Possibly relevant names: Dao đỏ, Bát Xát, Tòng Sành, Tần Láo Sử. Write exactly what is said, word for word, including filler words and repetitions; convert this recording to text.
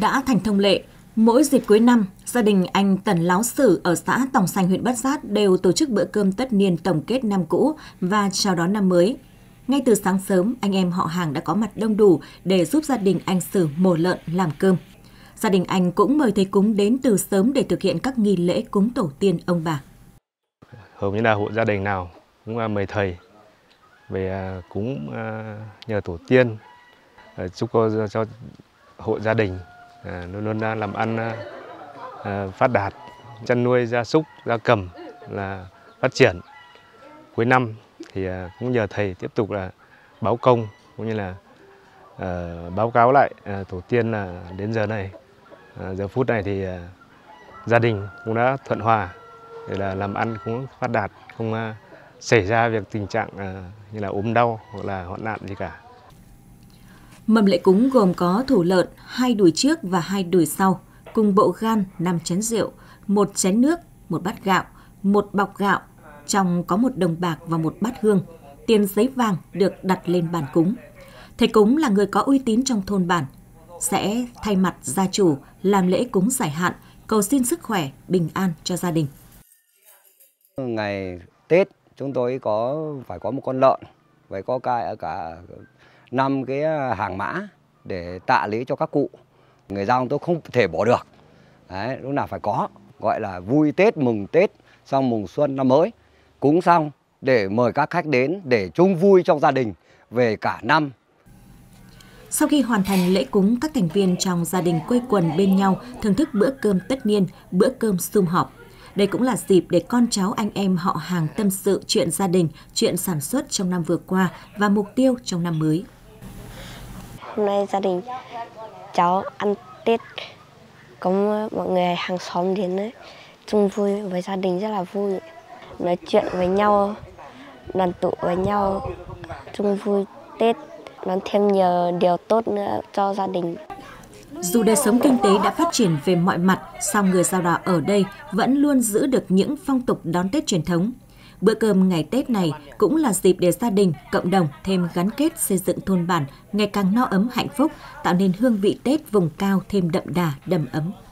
Đã thành thông lệ, mỗi dịp cuối năm, gia đình anh Tần Láo Sử ở xã Tòng Sành, huyện Bát Xát đều tổ chức bữa cơm tất niên tổng kết năm cũ và chào đón năm mới. Ngay từ sáng sớm, anh em họ hàng đã có mặt đông đủ để giúp gia đình anh Sử mổ lợn làm cơm. Gia đình anh cũng mời thầy cúng đến từ sớm để thực hiện các nghi lễ cúng tổ tiên ông bà. Hầu như là hộ gia đình nào cũng mời thầy về cúng nhờ tổ tiên, chúc cho hộ gia đình luôn luôn làm ăn phát đạt, chăn nuôi gia súc, gia cầm là phát triển. Cuối năm thì cũng nhờ thầy tiếp tục là báo công cũng như là báo cáo lại tổ tiên là đến giờ này, giờ phút này thì gia đình cũng đã thuận hòa để là làm ăn cũng phát đạt, không xảy ra việc tình trạng như là ốm đau hoặc là hoạn nạn gì cả. Mâm lễ cúng gồm có thủ lợn, hai đùi trước và hai đùi sau, cùng bộ gan, năm chén rượu, một chén nước, một bát gạo, một bọc gạo, trong có một đồng bạc và một bát hương, tiền giấy vàng được đặt lên bàn cúng. Thầy cúng là người có uy tín trong thôn bản, sẽ thay mặt gia chủ làm lễ cúng giải hạn, cầu xin sức khỏe, bình an cho gia đình. Ngày Tết chúng tôi có phải có một con lợn, phải có cả cả năm cái hàng mã để tạ lễ cho các cụ. Người Dao tôi không thể bỏ được. Đấy, lúc nào phải có, gọi là vui Tết, mừng Tết, xong mùng xuân năm mới. Cúng xong để mời các khách đến để chung vui trong gia đình về cả năm. Sau khi hoàn thành lễ cúng, các thành viên trong gia đình quây quần bên nhau thưởng thức bữa cơm tất niên, bữa cơm sum họp. Đây cũng là dịp để con cháu anh em họ hàng tâm sự chuyện gia đình, chuyện sản xuất trong năm vừa qua và mục tiêu trong năm mới. Hôm nay gia đình cháu ăn Tết, có mọi người hàng xóm đến đấy, chung vui với gia đình rất là vui. Nói chuyện với nhau, đoàn tụ với nhau, chung vui Tết, đón thêm nhiều điều tốt nữa cho gia đình. Dù đời sống kinh tế đã phát triển về mọi mặt, song người Dao đỏ ở đây vẫn luôn giữ được những phong tục đón Tết truyền thống. Bữa cơm ngày Tết này cũng là dịp để gia đình, cộng đồng thêm gắn kết xây dựng thôn bản ngày càng no ấm hạnh phúc, tạo nên hương vị Tết vùng cao thêm đậm đà, đầm ấm.